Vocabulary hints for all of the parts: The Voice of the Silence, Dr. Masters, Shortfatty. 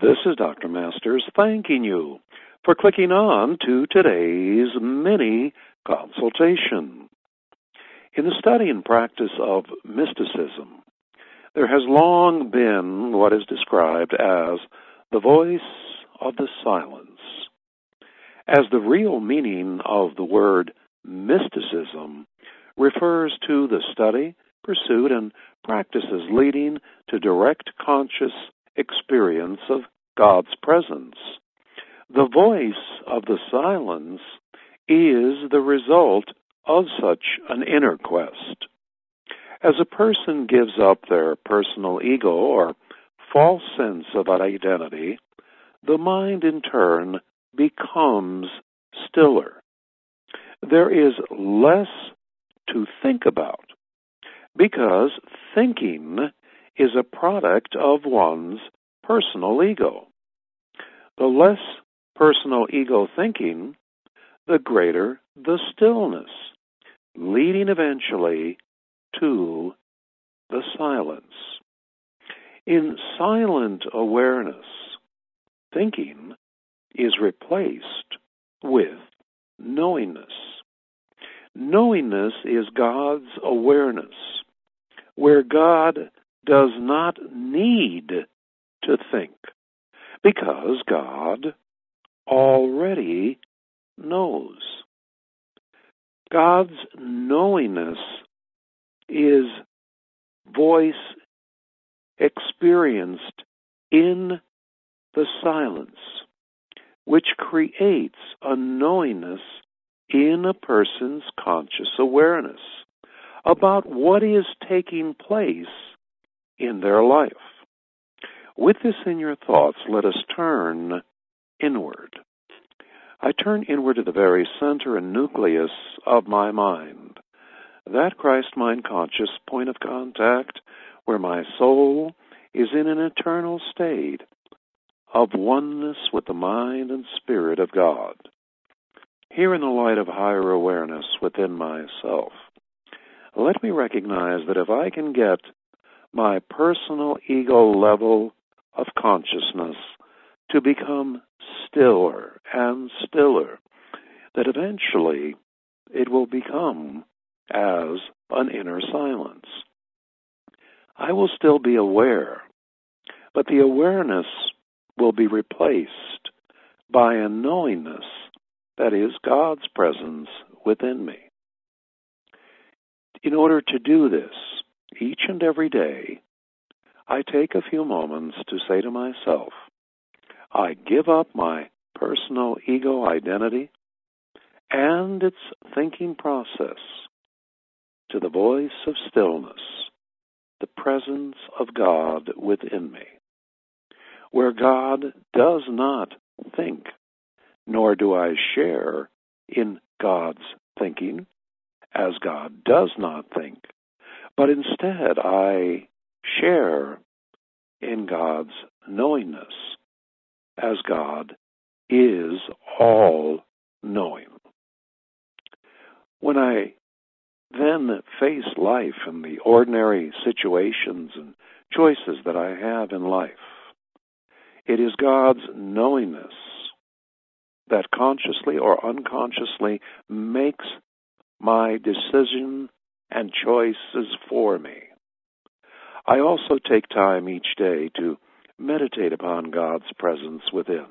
This is Dr. Masters thanking you for clicking on to today's mini consultation. In the study and practice of mysticism, there has long been what is described as the voice of the silence, as the real meaning of the word mysticism refers to the study, pursuit, and practices leading to direct conscious experience of God's presence. The voice of the silence is the result of such an inner quest. As a person gives up their personal ego or false sense of identity, the mind in turn becomes stiller. There is less to think about because thinking is a product of one's personal ego. The less personal ego thinking, the greater the stillness, leading eventually to the silence. In silent awareness, thinking is replaced with knowingness. Knowingness is God's awareness, where God does not need to think, because God already knows. God's knowingness is voice experienced in the silence, which creates a knowingness in a person's conscious awareness about what is taking place in their life. With this in your thoughts, let us turn inward. I turn inward to the very center and nucleus of my mind, that Christ mind conscious point of contact where my soul is in an eternal state of oneness with the mind and spirit of God. Here in the light of higher awareness within myself, let me recognize that if I can get my personal ego level of consciousness to become stiller and stiller, that eventually it will become as an inner silence. I will still be aware, but the awareness will be replaced by a knowingness that is God's presence within me. In order to do this, each and every day, I take a few moments to say to myself, I give up my personal ego identity and its thinking process to the voice of stillness, the presence of God within me, where God does not think, nor do I share in God's thinking, as God does not think, but instead I share in God's knowingness, as God is all-knowing. When I then face life and the ordinary situations and choices that I have in life, it is God's knowingness that consciously or unconsciously makes my decision and choices for me. I also take time each day to meditate upon God's presence within,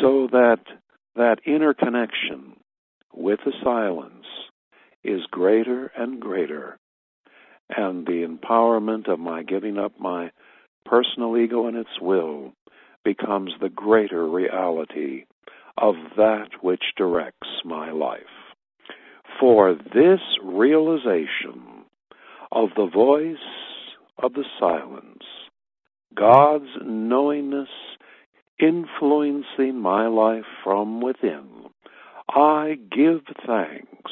so that that inner connection with the silence is greater and greater, and the empowerment of my giving up my personal ego and its will becomes the greater reality of that which directs my life. For this realization of the voice of the silence, God's knowingness influencing my life from within, I give thanks,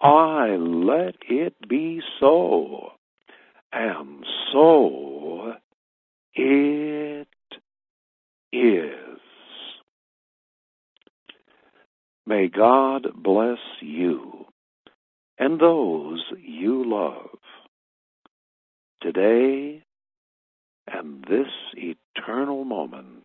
I let it be so, and so it is. May God bless you and those you love today and this eternal moment. moment.